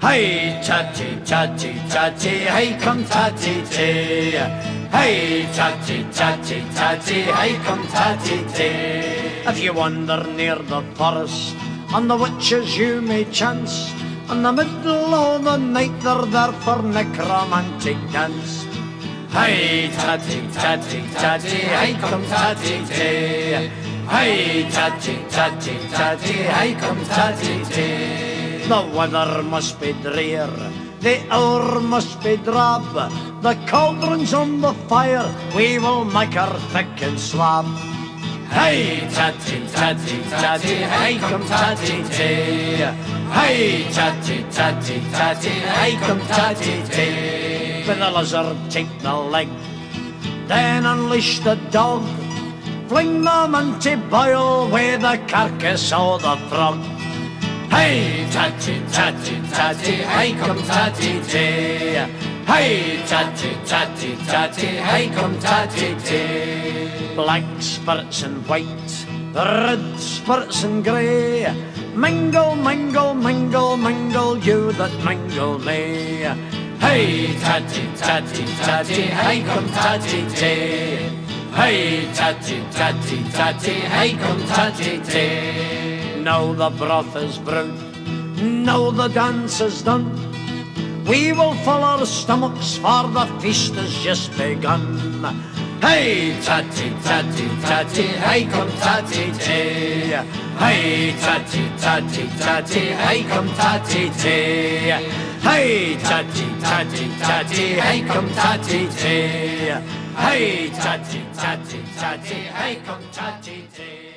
Hey, chachi, chachi, chachi, hey, come chachi, chachi. Hey, chachi, chachi, chachi, hey, come chachi, chachi. If you wander near the forest, and the witches you may chance, in the middle of the night they're there for necromantic dance. Hey, chachi, chachi, chachi, hey, come chachi, chachi. Hey, chachi, chachi, chachi, hey, come chachi, chachi. The weather must be drear, the hour must be drab, the cauldron's on the fire, we will make her thick and slab. Hey, tatty, tatty, tatty, hey, come tatty, tea. Hey, tatty, tatty, tatty, hey, come tatty, tea. When the lizard take the leg, then unleash the dog, fling them into bile with the carcass or the frog. Hey, tatty, tatty, tatty, hey, come tatty, tea. Hey, tatty, tatty, tatty, hey, come tatty, tea. Black spirits and white, the red spirits and grey, mingle, mingle, mingle, mingle, you that mingle me. Hey, tatty, tatty, tatty, hey, come tatty, tea. Hey, tatty, tatty, tatty, hey, come tatty, tea. Now the broth is brewed, now the dance is done, we will fill our stomachs for the feast has just begun. Hey, tatty, tatty, tatty, hey, come tatty, tea. Hey, tatty, tatty, tatty, hey, come tatty, tea. Hey, tatty, tatty, tatty, hey, come tatty, tea. Hey, tatty, tatty, tatty, hey, come tatty, tea.